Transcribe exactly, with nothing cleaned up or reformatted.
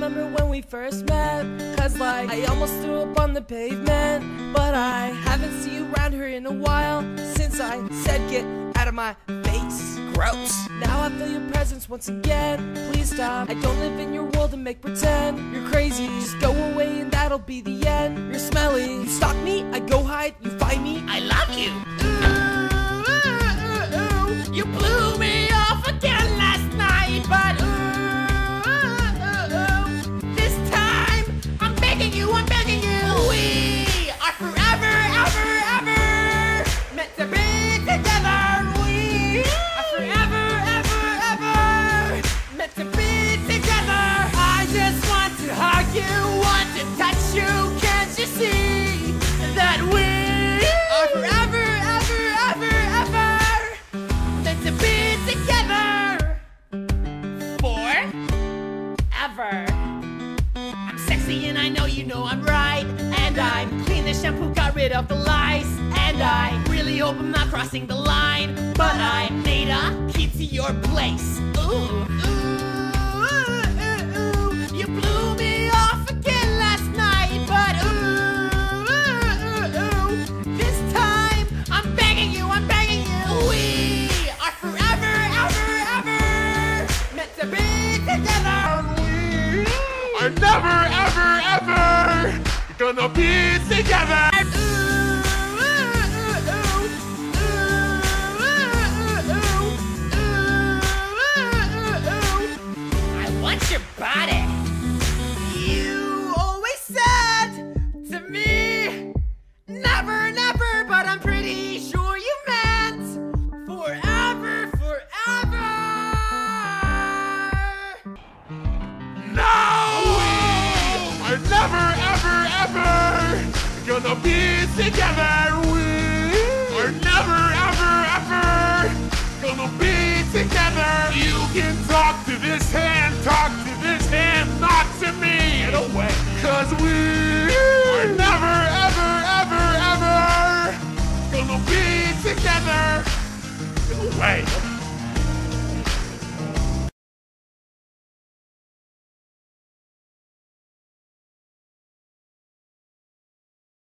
remember when we first met, cause like I almost threw up on the pavement. But I haven't seen you around here in a while, since I said get out of my face. Gross. Now I feel your presence once again. Please stop, I don't live in your world and make pretend. You're crazy, just go away and that'll be the end. You're smelly, you stalk me, I go hide. You find me, I love you. Ooh, ooh, ooh, ooh. You blew me off again last night, but ooh, I'm sexy and I know you know I'm right, and I'm clean, the shampoo got rid of the lice, and I really hope I'm not crossing the line, but I'm Nada, key to your place. Ooh, ooh. Never, ever, ever gonna be together. I want your body. You always said to me, never, never, but I'm pretty sure you meant forever, forever. No! Never, ever, ever gonna be together.